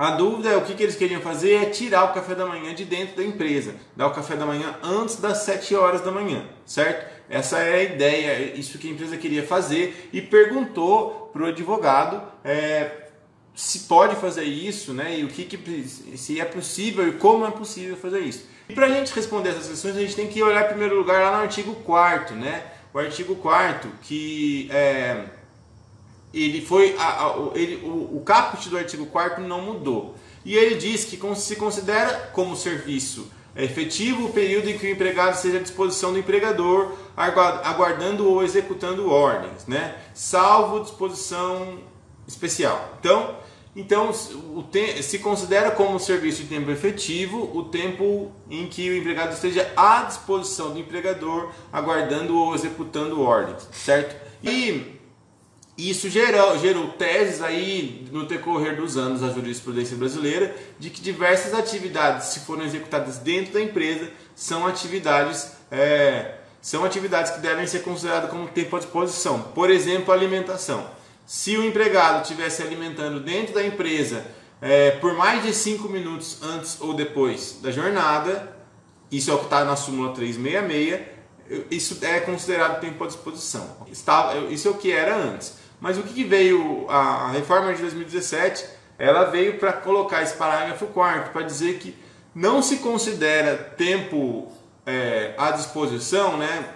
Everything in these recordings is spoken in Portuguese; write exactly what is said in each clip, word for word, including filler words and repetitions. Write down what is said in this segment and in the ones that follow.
A dúvida é o que, que eles queriam fazer é tirar o café da manhã de dentro da empresa, dar o café da manhã antes das sete horas da manhã, certo? Essa é a ideia, isso que a empresa queria fazer, e perguntou para o advogado é, se pode fazer isso, né? E o que, que se é possível e como é possível fazer isso. E para a gente responder essas questões, a gente tem que olhar em primeiro lugar lá no artigo quarto, né? O artigo quarto que é, ele foi a, a, ele, o, o caput do artigo quarto não mudou, e ele diz que se considera como serviço efetivo o período em que o empregado seja à disposição do empregador, aguardando ou executando ordens, né? Salvo disposição especial. Então, então o te, se considera como serviço de tempo efetivo o tempo em que o empregado esteja à disposição do empregador, aguardando ou executando ordens, certo? E isso gerou, gerou teses aí no decorrer dos anos da jurisprudência brasileira de que diversas atividades, se forem executadas dentro da empresa, são atividades, é, são atividades que devem ser consideradas como tempo à disposição. Por exemplo, alimentação. Se o empregado estivesse alimentando dentro da empresa é, por mais de cinco minutos antes ou depois da jornada, isso é o que está na súmula trezentos e sessenta e seis, isso é considerado tempo à disposição. Isso é o que era antes. Mas o que veio, a reforma de dois mil e dezessete, ela veio para colocar esse parágrafo quarto, para dizer que não se considera tempo é, à disposição, né?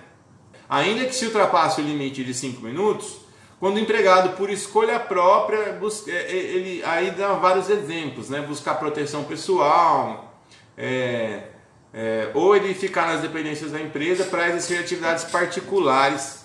Ainda que se ultrapasse o limite de cinco minutos, quando o empregado, por escolha própria, busca, ele, aí dá vários exemplos, né? Buscar proteção pessoal, é, é, ou ele ficar nas dependências da empresa para exercer atividades particulares